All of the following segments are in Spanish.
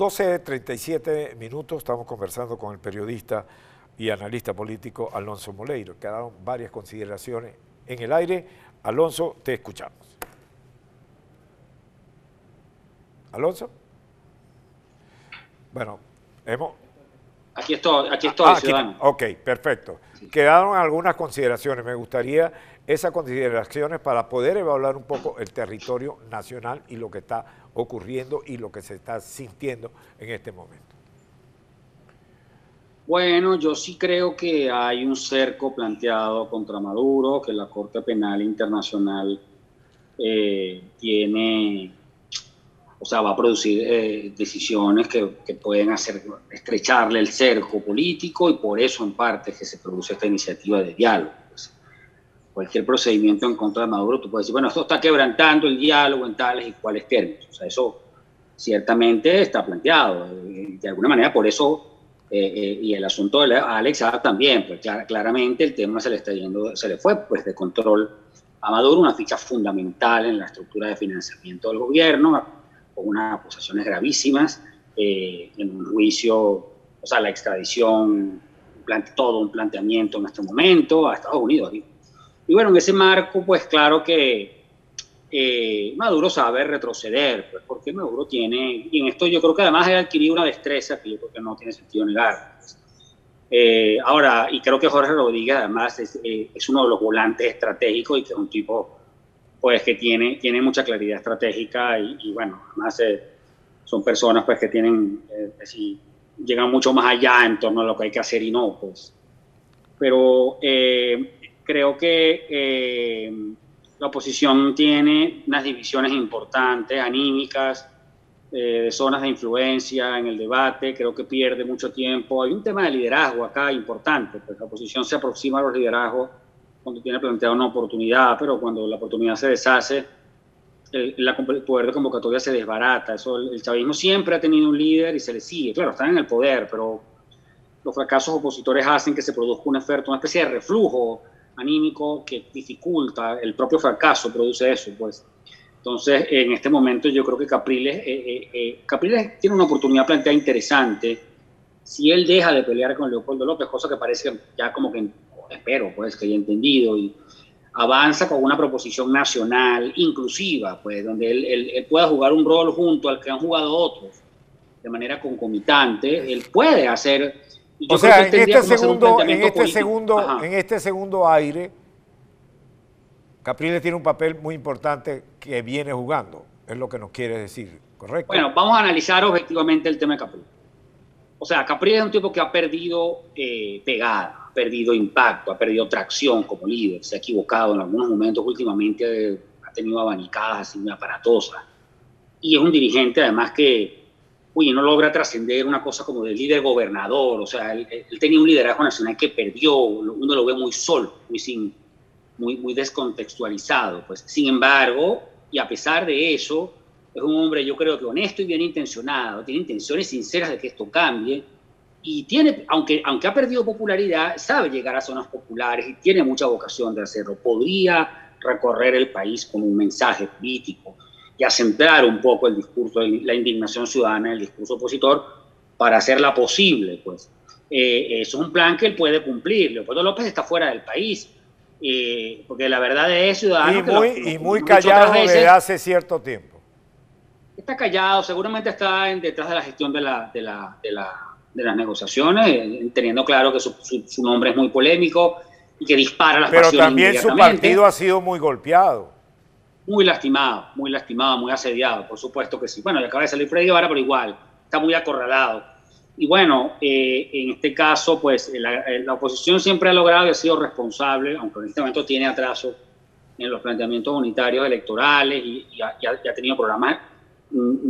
12:37 minutos, estamos conversando con el periodista y analista político Alonso Moleiro. Quedaron varias consideraciones en el aire. Alonso, te escuchamos. ¿Alonso? Bueno, hemos... Aquí estoy, ciudadano. Ok, perfecto. Sí. Quedaron algunas consideraciones. Me gustaría esas consideraciones para poder evaluar un poco el territorio nacional y lo que está ocurriendo y lo que se está sintiendo en este momento. Bueno, yo sí creo que hay un cerco planteado contra Maduro, que la Corte Penal Internacional tiene... O sea, va a producir decisiones que pueden hacer estrecharle el cerco político, y por eso en parte es que se produce esta iniciativa de diálogo. Pues cualquier procedimiento en contra de Maduro, tú puedes decir, bueno, esto está quebrantando el diálogo en tales y cuales términos. O sea, eso ciertamente está planteado. De alguna manera, por eso, y el asunto de Alex también, pues claramente el tema se le está yendo, se le fue pues de control a Maduro, una ficha fundamental en la estructura de financiamiento del gobierno, con unas acusaciones gravísimas, en un juicio, o sea, la extradición, todo un planteamiento en este momento a Estados Unidos. Y bueno, en ese marco, pues claro que Maduro sabe retroceder, pues, porque Maduro tiene, y en esto yo creo que además ha adquirido una destreza que yo creo que no tiene sentido negar. Ahora, y creo que Jorge Rodríguez además es uno de los volantes estratégicos, y que es un tipo... pues que tiene mucha claridad estratégica, y bueno, además son personas pues que tienen, llegan mucho más allá en torno a lo que hay que hacer y no, pues. Pero creo que la oposición tiene unas divisiones importantes, anímicas, de zonas de influencia en el debate, creo que pierde mucho tiempo. Hay un tema de liderazgo acá importante, pues la oposición se aproxima a los liderazgos cuando tiene planteada una oportunidad, pero cuando la oportunidad se deshace, el poder de convocatoria se desbarata. Eso, el chavismo siempre ha tenido un líder y se le sigue. Claro, están en el poder, pero los fracasos opositores hacen que se produzca una especie de reflujo anímico que dificulta. El propio fracaso produce eso, pues. Entonces, en este momento yo creo que Capriles tiene una oportunidad planteada interesante. Si él deja de pelear con Leopoldo López, cosa que parece ya como que... espero pues que haya entendido, y avanza con una proposición nacional inclusiva, pues donde él pueda jugar un rol junto al que han jugado otros, de manera concomitante, él puede hacer... O sea, en este segundo aire, Capriles tiene un papel muy importante que viene jugando, es lo que nos quiere decir, ¿correcto? Bueno, vamos a analizar objetivamente el tema de Capriles. O sea, Capriles es un tipo que ha perdido pegada, ha perdido impacto, ha perdido tracción como líder, se ha equivocado en algunos momentos, últimamente ha tenido abanicadas así aparatosas, y es un dirigente además que, oye, no logra trascender una cosa como de líder gobernador. O sea, él tenía un liderazgo nacional que perdió, uno lo ve muy solo, muy descontextualizado, pues. Sin embargo, y a pesar de eso, es un hombre, yo creo que honesto y bien intencionado, tiene intenciones sinceras de que esto cambie, y tiene, aunque ha perdido popularidad, sabe llegar a zonas populares y tiene mucha vocación de hacerlo. Podría recorrer el país con un mensaje político y acentuar un poco el discurso, la indignación ciudadana, el discurso opositor, para hacerla posible, pues. Eso es un plan que él puede cumplir. Leopoldo López está fuera del país, porque la verdad es ciudadano... Y muy callado desde hace cierto tiempo. Está callado, seguramente está detrás de la gestión de las negociaciones, teniendo claro que su nombre es muy polémico y que dispara las pasiones inmediatamente. Pero también su partido ha sido muy golpeado. Muy lastimado, muy asediado, por supuesto que sí. Bueno, le acaba de salir Freddy Guevara, pero igual, está muy acorralado. Y bueno, en este caso, pues la oposición siempre ha logrado y ha sido responsable, aunque en este momento tiene atraso en los planteamientos unitarios electorales, y ha tenido programas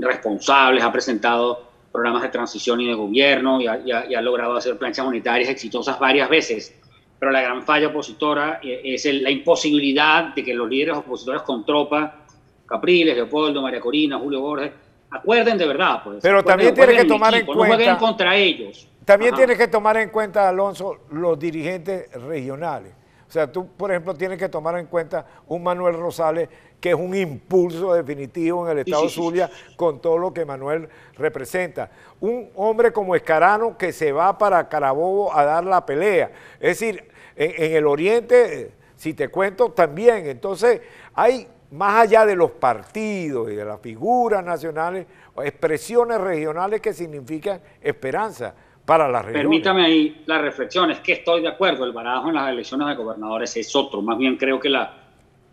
responsables, ha presentado programas de transición y de gobierno, y ha logrado hacer planchas unitarias exitosas varias veces. Pero la gran falla opositora es la imposibilidad de que los líderes opositores con tropa, Capriles, Leopoldo, María Corina, Julio Borges, acuerden de verdad. Pues, pero también tiene que tomar en cuenta... No jueguen contra ellos. También tiene que tomar en cuenta, Alonso, los dirigentes regionales. O O sea, tú, por ejemplo, tienes que tomar en cuenta un Manuel Rosales, que es un impulso definitivo en el estado Zulia, con todo lo que Manuel representa. Un hombre como Escarano, que se va para Carabobo a dar la pelea. Es decir, en el oriente, si te cuento, también. Entonces, hay, más allá de los partidos y de las figuras nacionales, expresiones regionales que significan esperanza para la región. Permítame ahí la reflexión, es que estoy de acuerdo, el barajo en las elecciones de gobernadores es otro, más bien creo que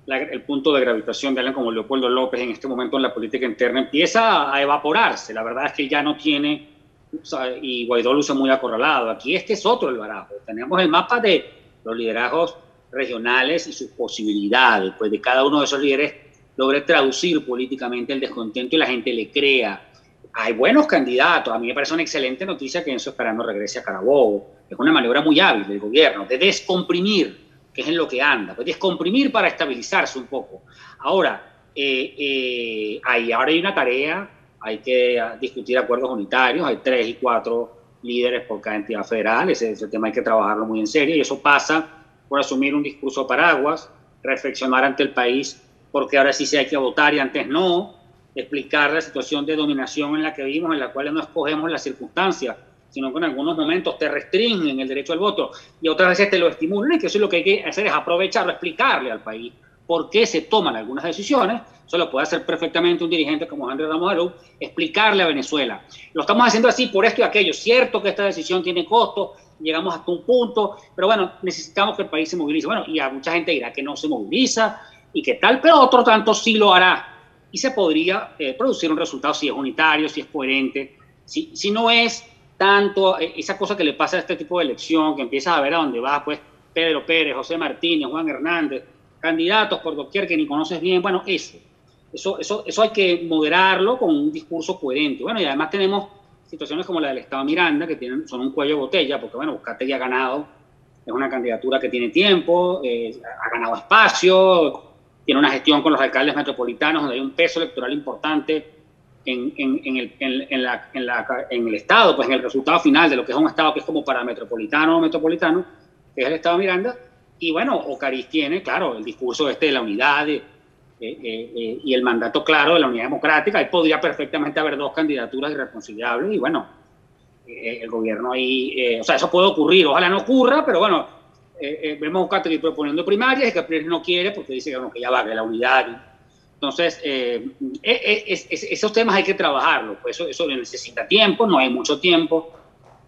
el punto de gravitación de alguien como Leopoldo López en este momento en la política interna empieza a evaporarse, la verdad es que ya no tiene, o sea, y Guaidó luce muy acorralado, aquí este es otro el barajo, tenemos el mapa de los liderazgos regionales y sus posibilidades, pues de cada uno de esos líderes logre traducir políticamente el descontento y la gente le crea. Hay buenos candidatos, a mí me parece una excelente noticia que Enzo Escarano regrese a Carabobo, es una maniobra muy hábil del gobierno, de descomprimir, que es en lo que anda, pues descomprimir para estabilizarse un poco. Ahora, ahora hay una tarea, hay que discutir acuerdos unitarios, hay 3 y 4 líderes por cada entidad federal, ese tema hay que trabajarlo muy en serio, y eso pasa por asumir un discurso paraguas, reflexionar ante el país, porque ahora sí se hay que votar y antes no, explicar la situación de dominación en la que vivimos, en la cual no escogemos las circunstancias, sino que en algunos momentos te restringen el derecho al voto y otras veces te lo estimulan, y que eso es lo que hay que hacer, es aprovecharlo, explicarle al país por qué se toman algunas decisiones. Eso lo puede hacer perfectamente un dirigente como Andrés Ramos Arau, explicarle a Venezuela. Lo estamos haciendo así por esto y aquello. Cierto que esta decisión tiene costo, llegamos hasta un punto, pero bueno, necesitamos que el país se movilice. Bueno, y a mucha gente dirá que no se moviliza y que tal, pero otro tanto sí lo hará. Y se podría producir un resultado si es unitario, si es coherente, si no es tanto esa cosa que le pasa a este tipo de elección, que empiezas a ver a dónde vas, pues Pedro Pérez, José Martínez, Juan Hernández, candidatos por doquier que ni conoces bien, bueno, eso hay que moderarlo con un discurso coherente. Bueno, y además tenemos situaciones como la del Estado Miranda, que son un cuello de botella, porque bueno, Buscate ya ha ganado, es una candidatura que tiene tiempo, ha ganado espacio, tiene una gestión con los alcaldes metropolitanos, donde hay un peso electoral importante en el Estado, pues en el resultado final de lo que es un Estado que es como para metropolitano o metropolitano, que es el Estado Miranda, y bueno, Ocariz tiene, claro, el discurso de la unidad y el mandato claro de la unidad democrática. Ahí podría perfectamente haber 2 candidaturas irreconciliables y bueno, el gobierno ahí, o sea, eso puede ocurrir, ojalá no ocurra, pero bueno, vemos a Buscate proponiendo primarias y Capriles no quiere porque dice bueno, que ya va, que la unidad. Entonces, esos temas hay que trabajarlos, pues eso necesita tiempo, no hay mucho tiempo,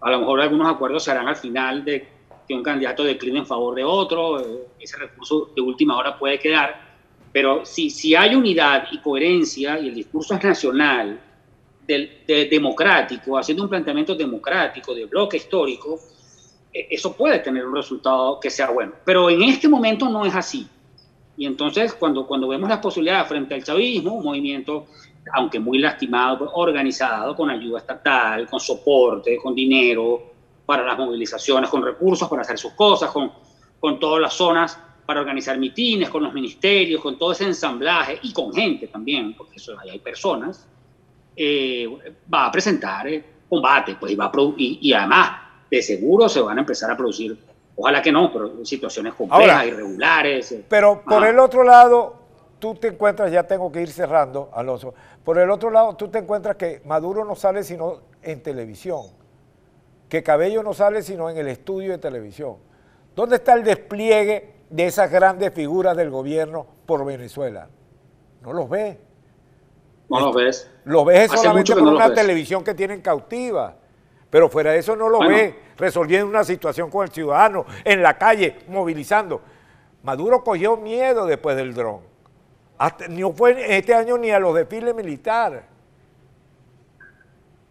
a lo mejor algunos acuerdos se harán al final de que un candidato decline en favor de otro, ese recurso de última hora puede quedar. Pero si hay unidad y coherencia y el discurso es nacional, democrático, haciendo un planteamiento democrático, de bloque histórico, eso puede tener un resultado que sea bueno. Pero en este momento no es así. Y entonces cuando vemos las posibilidades frente al chavismo, un movimiento, aunque muy lastimado, organizado, con ayuda estatal, con soporte, con dinero para las movilizaciones, con recursos para hacer sus cosas, con todas las zonas, para organizar mitines, con los ministerios, con todo ese ensamblaje y con gente también, porque eso ahí hay personas, va a presentar combate, pues, y además de seguro se van a empezar a producir, ojalá que no, pero situaciones complejas, ahora, irregulares. Pero por el otro lado, tú te encuentras, ya tengo que ir cerrando, Alonso, por el otro lado tú te encuentras que Maduro no sale sino en televisión, que Cabello no sale sino en el estudio de televisión. ¿Dónde está el despliegue de esas grandes figuras del gobierno por Venezuela? No los ves. No los ves. Los ves solamente por una televisión que tienen cautiva. Pero fuera de eso no lo ves resolviendo una situación con el ciudadano, en la calle, movilizando. Maduro cogió miedo después del dron. Hasta, no fue este año ni a los desfiles militares.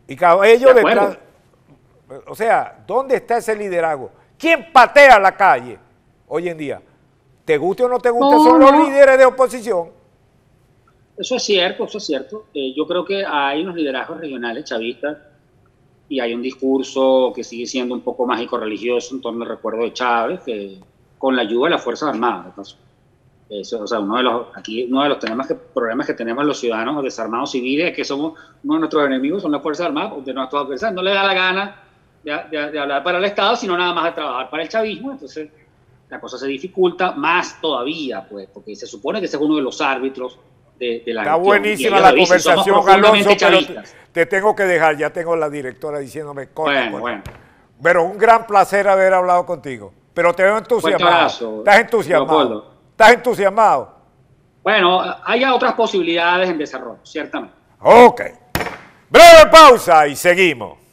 Y Cabello detrás. O sea, ¿dónde está ese liderazgo? ¿Quién patea la calle hoy en día? ¿Te guste o no te guste? No, son los líderes de oposición. Eso es cierto, eso es cierto. Yo creo que hay unos liderazgos regionales chavistas y hay un discurso que sigue siendo un poco mágico-religioso en torno al recuerdo de Chávez, que, con la ayuda de las Fuerzas Armadas. Eso, o sea, uno de los problemas que tenemos los ciudadanos desarmados civiles es que somos uno de nuestros enemigos, son las Fuerzas Armadas, de nuestros adversarios. No le da la gana de hablar para el Estado, sino nada más de trabajar para el chavismo. Entonces la cosa se dificulta más todavía, pues, porque se supone que ese es uno de los árbitros de la... Está buenísima la conversación, Alonso, pero te tengo que dejar, ya tengo la directora diciéndome corta. Bueno, bueno. Pero un gran placer haber hablado contigo, pero te veo entusiasmado. Estás entusiasmado. Estás entusiasmado. Bueno, hay otras posibilidades en desarrollo, ciertamente. Ok. Breve pausa y seguimos.